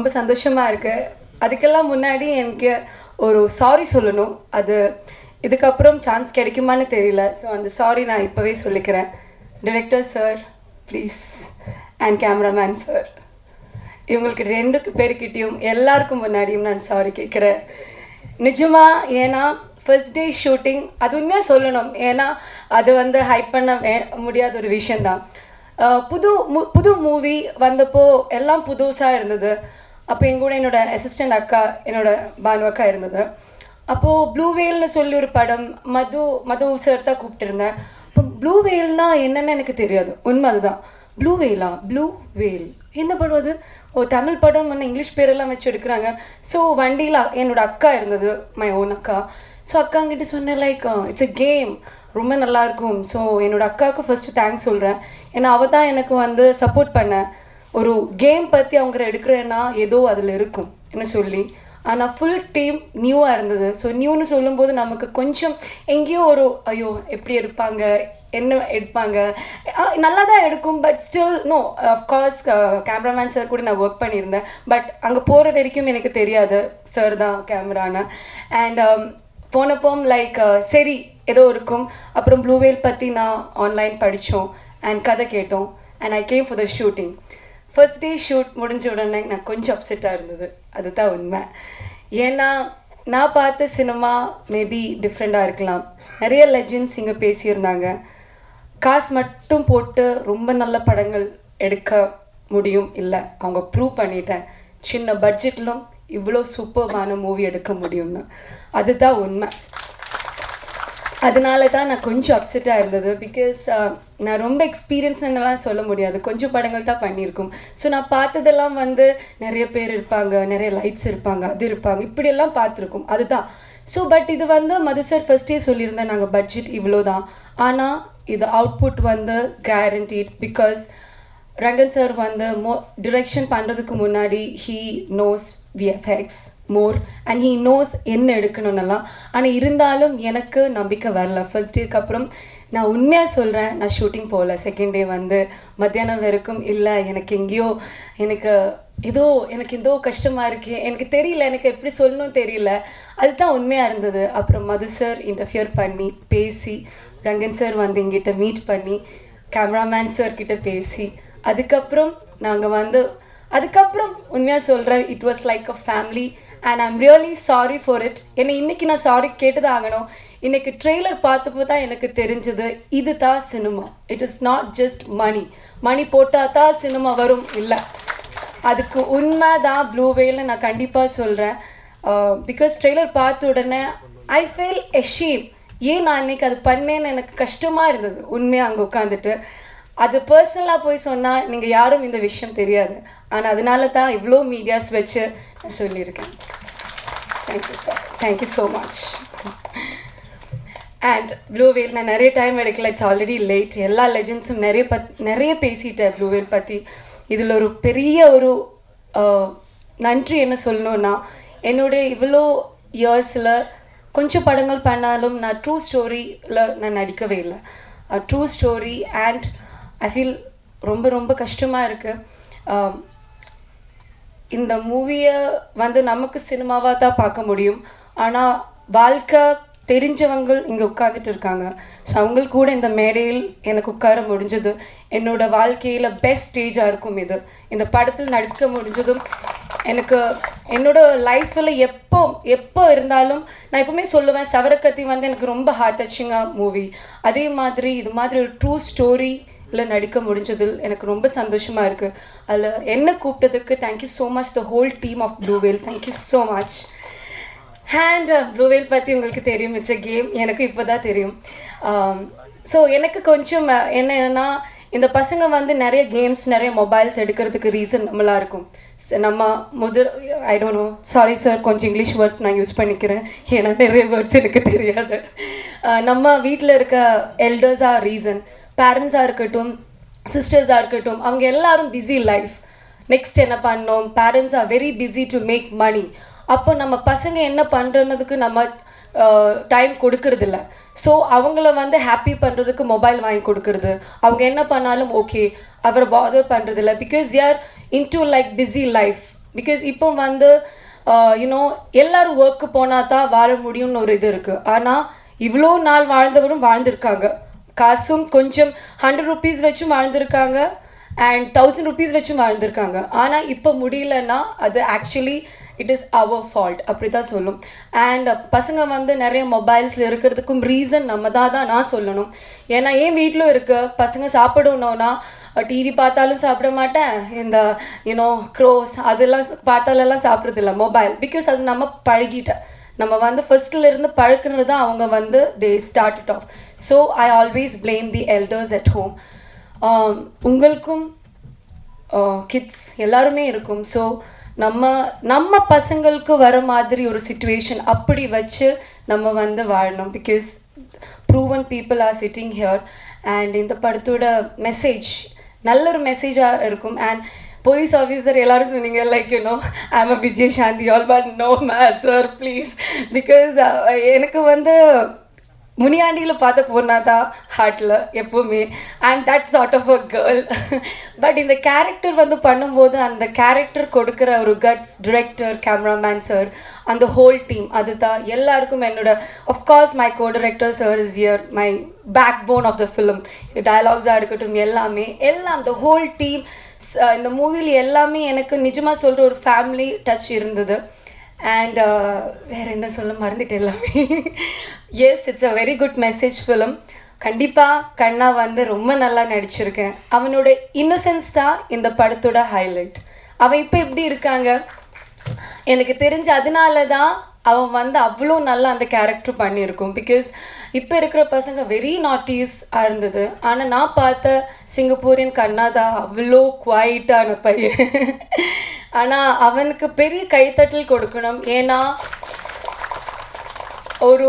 ரொம்ப சந்தோஷமா இருக்கு அதுக்கெல்லாம் முன்னாடி எனக்கு ஒரு சாரி சொல்லணும் அது இதுக்கு அப்புறம் சான்ஸ் கிடைக்குமான்னு தெரியல சோ அந்த சாரி நான் இப்பவே சொல்லிக்கிறேன் director sir please and cameraman sir இவங்களுக்கு ரெண்டு பேர்கிட்டயும் எல்லாருக்கும் முன்னாடியும் நான் சாரி கேக்குறேன் நிஜமா ஏனா first day shooting அதுமே சொல்லணும் ஏனா அது வந்து ஹைப் பண்ண முடியாத ஒரு விஷயம் தான் புது மூவி வந்தப்போ எல்லாம் புதுசா இருந்தது அப்ப எங்கூட என்னோட அசிஸ்டன்ட் அக்கா என்னோட பானு அக்கா இருந்தது அப்போ ப்ளூ வேல்னு சொல்லி ஒரு படம் மது சார் தான் கூப்பிட்டிருந்தாங்க அப்ப ப்ளூ வேல்னா என்னன்னு எனக்கு தெரியாது உண்மைதான் Blue Whale, Blue Whale. என்ன படுவது ஒரு தமிழ் படம் என்ன இங்கிலீஷ் பேரெல்லாம் வச்சு எடுக்கறாங்க சோ வண்டில என்னோட அக்கா இருந்தது மை ஓன் அக்கா சோ அக்காங்கிட்ட சொன்ன லைக் இட்ஸ் a game ரொம்ப நல்லா இருக்கும் சோ என்னோட அக்காக்கு ஃபர்ஸ்ட் தேங்க்ஸ் சொல்றேன் ஏனா அவ தான் எனக்கு வந்து சப்போர்ட் பண்ண ஒரு கேம் பத்தி அவங்கற எடுக்கறேனா ஏதோ அதுல இருக்கும் என்ன சொல்லி ஆனா ফুল டீம் நியூவா இருந்தது சோ நியூனு சொல்லும்போது நமக்கு கொஞ்சம் எங்கயோ ஒரு ஐயோ எப்படி இருப்பாங்க என்ன எடுப்பாங்க நல்லதா எடுக்கும் but still no of course cameraman sir கூட நான் வர்க் பண்ணிருந்தேன் பட் அங்க போற வரைக்கும் எனக்கு தெரியாது சார் தான் கேமரானா and போனப்போ லைக் சரி ஏதோ இருக்கும் அப்புறம் ப்ளூ வேல் பத்தி நான் ஆன்லைன் படிச்சோம் and கதை கேட்டோம் and I came for the shooting first day shoot முடிஞ்ச உடனே நான் கொஞ்சம் அப்செட்டா இருந்தது அதுதான் உண்மை ஏன்னா நான் பார்த்த சினிமா மேபி டிஃபரண்டா இருக்கலாம் நிறைய லெஜெண்ட்ஸ் இங்க பேசி இருந்தாங்க காஸ் மட்டும் போட்டு ரொம்ப நல்ல படங்கள் எடுக்க முடியும் இல்ல அவங்க ப்ரூவ் பண்ணிட்டாங்க சின்ன பட்ஜெட்ல இவ்ளோ சூப்பரான மூவி எடுக்க முடியும்னு அதுதான் உண்மை அதனால தான் நான் கொஞ்சம் அப்செட்டா இருந்தது because நான் ரொம்ப எக்ஸ்பீரியன்ஸ் என்னலாம் சொல்ல முடியாது கொஞ்சம் படங்கள் தான் பண்ணிருக்கும் சோ நான் பார்த்ததெல்லாம் வந்து நிறைய பேர் இருப்பாங்க நிறைய லைட்ஸ் இருப்பாங்க அது இருப்பாங்க இப்படி எல்லாம் பார்த்திருக்கும் அதுதான் சோ பட் இது வந்து மது சார் ஃபர்ஸ்ட் டே சொல்லிருந்தா நாங்க பட்ஜெட் இவ்ளோ தான் ஆனா இது அவுட்புட் வந்து guaranteed because ரங்கன் சார் வந்து டைரக்ஷன் பண்றதுக்கு முன்னாடி he knows VFX more and he knows என்ன எடுக்கணும்னா ஆனா இருந்தாலும் எனக்கு நம்பிக்கை வரல first day அப்புறம் நான் உண்மையா சொல்றேன் நான் ஷூட்டிங் போல செகண்ட் டே வந்து மத்தியானம் வரைக்கும் இல்ல எனக்கு எங்கயோ எனக்கு ஏதோ கஷ்டமா இருக்கு எனக்கு தெரியல எனக்கு எப்படி சொல்லணும் தெரியல அதுதான் உண்மையா இருந்தது அப்புறம் மது சார் இன்டர்ஃபியர் பண்ணி பேசி ரங்கன் சார் வந்து என்கிட்ட மீட் பண்ணி கேமராமேன் சார் கிட்ட பேசி அதுக்கு அப்புறம் நாங்க வந்து அதுக்கு அப்புறம் உண்மையா சொல்றேன் it was like a family and I'm really sorry for it என்ன இன்னைக்கு நான் சாரி கேட்டதாகணும் இன்னைக்கு ட்ரைலர் பார்த்தப்போ தான் எனக்கு தெரிஞ்சது இதுதா cinema it is not just money money போட்டா தான் சினிமா வரும் இல்ல அதுக்கு உண்மைதான் ப்ளூ வேல்ல நான் கண்டிப்பா சொல்றேன் because ட்ரைலர் பார்த்த உடனே I feel ashamed ஏன் நான் இன்னைக்கு அது பண்ணேன்னு எனக்கு கஷ்டமா இருந்தது உண்மையா அங்க உட்கார்ந்துட்டு அது पर्सनலா போய் சொன்னா நீங்க யாரும் இந்த விஷயம் தெரியாது ஆனா அதனால தான் இவ்ளோ மீடியாஸ் வெச்சு சொல்லிருக்கேன் thank you sir thank you so much and blue whale நான் நிறைய டைம் எடுக்கல it's already late எல்லா லெஜெண்ட்ஸும் நிறைய பேசிட்டேன் blue whale பத்தி இதுல ஒரு பெரிய ஒரு நன்றி என்ன சொல்லணும்னா என்னோட இவ்ளோ இயர்ஸ்ல கொஞ்சம் படங்கள் பண்ணாலும் நான் ட்ரூ ஸ்டோரில நான் நடிக்கவே இல்ல true story and I feel ரொம்ப ரொம்ப கஷ்டமா இருக்கு இந்த மூவியை வந்து நமக்கு சினிமாவா தான் பார்க்க முடியும் ஆனா வாழ்க்கை தெரிஞ்சவங்க இங்க உட்கார்ந்துட்டு இருக்காங்க சோ அவங்க கூட இந்த மேடையில் எனக்கு உட்கார முடிஞ்சது என்னோட வாழ்க்கையில பெஸ்ட் ஸ்டேஜா இருக்கும் இது இந்த படத்துல நடிக்க முடிஞ்சதும் எனக்கு என்னோட லைஃப்ல எப்போ இருந்தாலும் நான் எப்பவுமே சொல்லுவேன் சவரக்கத்தி வந்து எனக்கு ரொம்ப ஹார்ட் டச்சிங்கா மூவி அதே மாதிரி இது மாதிரி ஒரு ட்ரூ ஸ்டோரி இல்ல நடிக்க முடிஞ்சதில் எனக்கு ரொம்ப சந்தோஷமா இருக்கு அல என்ன கூப்பிட்டதுக்கு thank you so much the whole team of blue whale thank you so much and blue whale பத்தி உங்களுக்கு தெரியும் it's a game எனக்கு இப்போதான் தெரியும் so எனக்கு கொஞ்சம் என்னன்னா இந்த பசங்க வந்து நிறைய கேம்ஸ் நிறைய மொபைல்ஸ் எடுக்கிறதுக்கு ரீசன் நம்மளா இருக்கும் நம்ம I don't know sorry sir கொஞ்சம் இங்கிலீஷ் வேர்ட்ஸ் நான் யூஸ் பண்ணிக்கிறேன் ஏன்னா நிறைய வேர்ட்ஸ் எனக்கு தெரியாது நம்ம வீட்ல இருக்க elders ah reason parents arkattum sisters arkattum avanga ellarum busy life next enna pannom parents are very busy to make money appo nama pasanga enna pandradhukku nama time kodukkiradilla so avangala vande happy pandradhukku mobile vaangi kodukkiradhu avanga enna pannalum okay avara bother pandradilla because they are into like busy life Because இப்போ வந்து எல்லாரும் work போனாதா வாழ முடியும்னு ஒரு இது இருக்கு. ஆனா இவ்ளோ நாள் வாழ்ந்தவரும் வாழ்ந்திருக்காங்க. காசும் கொஞ்சம் 100 rupees வெச்சு வாழ்ந்திருக்காங்க and 1000 rupees வெச்சு வாழ்ந்திருக்காங்க. ஆனா இப்போ முடியலனா அது actually it is our fault அப்படிதான் சொல்லும். And பசங்க வந்து நிறைய மொபைல்ஸ்ல இருக்குறதுக்கும் ரீசன் நம்மதாதா நான் சொல்லணும். ஏனா ஏன் வீட்ல இருக்க பசங்க சாப்பிடுனோனா TV பார்த்தாலும் சாப்பிட மாட்டேன். இந்த crows அதெல்லாம் பார்த்தாலெல்லாம் சாப்பிறது இல்ல மொபைல். because அது நம்ம பழகிட்ட. நம்ம வந்து firstல இருந்து பழக்குனது அவங்க வந்து they started off. So I always blame the elders at home. உங்களுக்கும் kids எல்லாருமே இருக்கும். So நம்ம பசங்களுக்கு வர மாதிரி ஒரு situation அப்படி வச்சு நம்ம வந்து வாழணும் because proven people are sitting here and இந்த படத்தோட message நல்ல ஒரு message ஆ இருக்கும் and police officer எல்லாரும் சொன்னீங்க like I'm a Vijay Shanti all but no ma sir please because எனக்கு வந்து முனியாண்டில பார்த்த போனாதா ஹார்ட்ல எப்பவுமே I'm that sort of a girl but இந்த character வந்து பண்ணும்போது அந்த character கொடுக்கிற ஒரு guts director cameraman sir and the whole team அதுதான் எல்லாருக்கும் என்னோட of course my co-director sir is here my backbone of the film dialogues ஆ இருக்கட்டும் எல்லாமே எல்லாம் the whole team இந்த மூவில எல்லாமே எனக்கு நிஜமா சொல்ற ஒரு family touch இருந்தது and வேற என்ன சொல்ல மறந்துட்டேன்லாமே yes it's a very good message film கண்டிப்பா கண்ணா வந்து ரொம்ப நல்லா நடிச்சிருக்கேன் அவனோட இன்னசென்ஸ் தான் இந்த படத்தோட ஹைலைட் அவ இப்ப எப்படி இருக்காங்க எனக்கு தெரிஞ்சு அதனால தான் அவ வந்து அவ்ளோ நல்லா அந்த கரெக்டர் பண்ணி இருக்கும் because இப்ப இருக்கிற பசங்க very naughties ஆ இருந்தது ஆனா நான் பார்த்த சிங்கப்பூரியன் கண்ணாதா அவ்ளோ குவைட்டான பையன் ஆனா அவனுக்கு பெரிய கைதட்டல் கொடுக்கணும் ஏனா ஒரு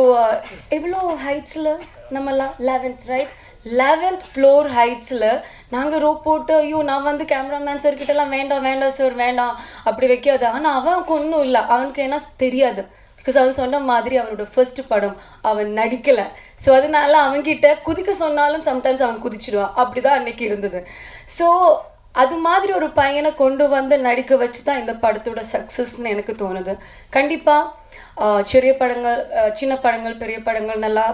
எவ்ளோ ஹைட்ஸ்ல நம்ம 11th right 11th floor ஹைட்ஸ்ல நாங்க ரோப் போட்டு ஐயோ நான் வந்து கேமராமேன் சார் கிட்டலாம் வேண்டாம் சார் வேண்டாம் அப்படி வைக்காத ஆனா அவனுக்கு ஒண்ணும் இல்ல அவனுக்கு என்ன தெரியாது because அவன் சொன்ன மாதிரி அவனோட first படம் அவன் நடிக்கல சோ அதனால அவன் கிட்ட குதிக்க சொன்னாலும் sometimes அவன் குதிச்சிடுவான் அப்படிதான் அன்னைக்கு இருந்தது சோ அது மாதிரி ஒரு பையனை கொண்டு வந்து நடிக்க வச்சு தான் இந்த படத்தோட சக்சஸ்னு எனக்கு தோணுது கண்டிப்பா சிறிய படங்கள் சின்ன படங்கள் பெரிய படங்கள் நல்லா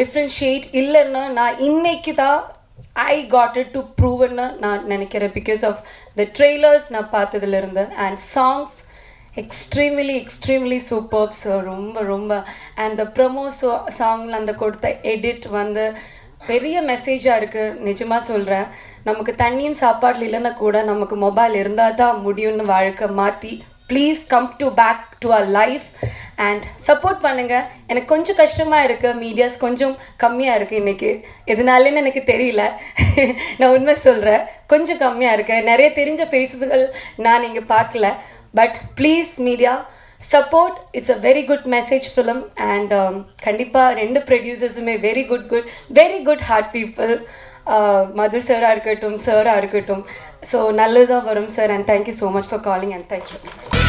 டிஃபரன்ஷியேட் இல்லன்னா நான் இன்னைக்கு தான் I got it to proven நான் நினைக்கிறேன் because of the trailers நான் பார்த்ததுல இருந்து and songs extremely superb so ரொம்ப and the promo songல அந்த கொடுத்த edit வந்து பெரிய மெசேஜா இருக்கு நிஜமா சொல்றேன் நமக்கு தண்ணியும் சாப்பாடு இல்லனா கூட நமக்கு மொபைல் இருந்தா தான் முடியும்னு வாழ்க்கை மாத்தி please come to back to our life and support பண்ணுங்க எனக்கு கொஞ்சம் கஷ்டமா இருக்கு மீடியாஸ் கொஞ்சம் கம்மியா இருக்கு இன்னைக்கு எதனாலன்னு எனக்கு தெரியல நான் உண்மை சொல்றேன் கொஞ்சம் கம்மியா இருக்கு நிறைய தெரிஞ்ச ஃபேसेसகள் நான் இங்க பார்க்கல but please media support it's a very good message film and கண்டிப்பா ரெண்டு producers-உமே very good heart people Madhu sir ஆ இருக்கட்டும் so நல்லதா வரும் sir and thank you so much for calling and thank you